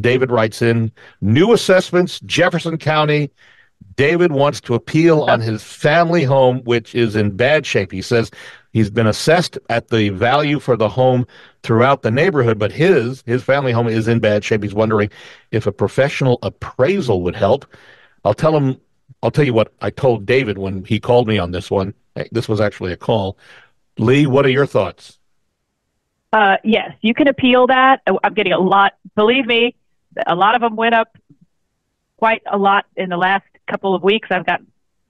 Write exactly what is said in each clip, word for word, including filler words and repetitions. David writes in, new assessments, Jefferson County. David wants to appeal on his family home, which is in bad shape. He says he's been assessed at the value for the home throughout the neighborhood, but his his family home is in bad shape. He's wondering if a professional appraisal would help. I'll tell him, I'll tell you what I told David when he called me on this one. Hey, this was actually a call. Lee, what are your thoughts? Uh, yes, you can appeal that. I'm getting a lot, believe me, a lot of them went up quite a lot in the last couple of weeks. I've got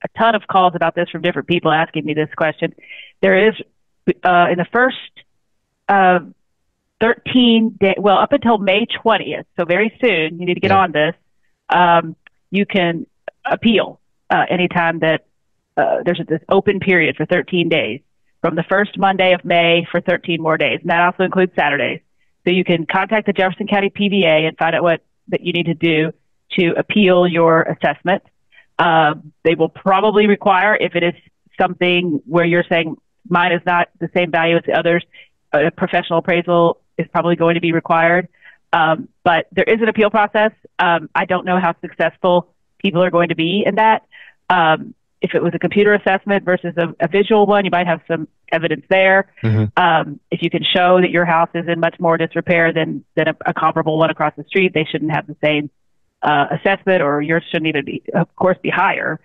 a ton of calls about this from different people asking me this question. There is, uh, in the first uh, thirteen days, well, up until May twentieth, so very soon, you need to get yeah. on this, um, you can appeal uh, anytime that uh, there's this open period for thirteen days. From the first Monday of May for thirteen more days. And that also includes Saturdays. So you can contact the Jefferson County P V A and find out what that you need to do to appeal your assessment. Uh, they will probably require, if it is something where you're saying mine is not the same value as the others, a professional appraisal is probably going to be required. Um, but there is an appeal process. Um, I don't know how successful people are going to be in that. Um, If it was a computer assessment versus a, a visual one, you might have some evidence there. Mm-hmm. Um, if you can show that your house is in much more disrepair than, than a, a comparable one across the street, they shouldn't have the same uh, assessment, or yours shouldn't even be, of course, be higher.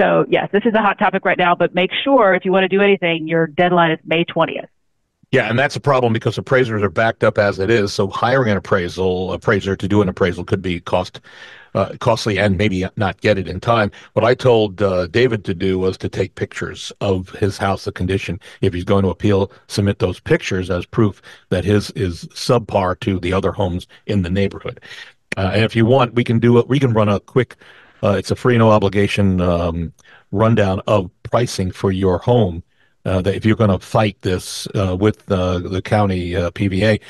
So, yes, this is a hot topic right now, but make sure if you want to do anything, your deadline is May twentieth. Yeah, and that's a problem because appraisers are backed up as it is. So hiring an appraisal appraiser to do an appraisal could be cost uh, costly and maybe not get it in time. What I told uh, David to do was to take pictures of his house, the condition. If he's going to appeal, submit those pictures as proof that his is subpar to the other homes in the neighborhood. Uh, and if you want, we can do it. We can run a quick. Uh, it's a free, no obligation um, rundown of pricing for your home. Uh, that if you're going to fight this uh, with uh, the county uh, P V A,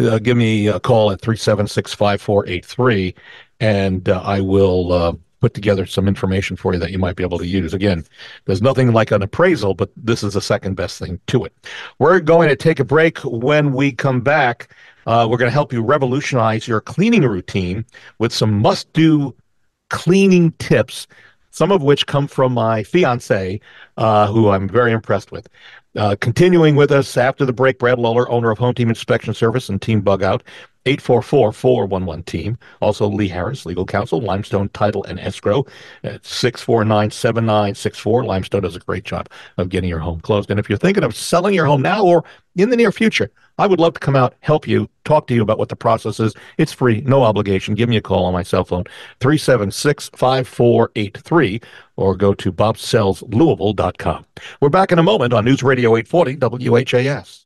uh, give me a call at three seven six, five four eight three, and uh, I will uh, put together some information for you that you might be able to use. Again, there's nothing like an appraisal, but this is the second best thing to it. We're going to take a break. When we come back, uh, we're going to help you revolutionize your cleaning routine with some must-do cleaning tips, some of which come from my fiancée, uh, who I'm very impressed with. Uh, continuing with us after the break, Brad Luller, owner of Home Team Inspection Service and Team Bugout, eight four four, four one one, T E A M. Also, Lee Harris, legal counsel, Limestone Title and Escrow, at six four nine, seven nine six four. Limestone does a great job of getting your home closed. And if you're thinking of selling your home now or in the near future, I would love to come out, help you, talk to you about what the process is. It's free, no obligation. Give me a call on my cell phone, three seven six, five four eight three, or go to Bob Sells Louisville dot com. We're back in a moment on News Radio eight forty W H A S.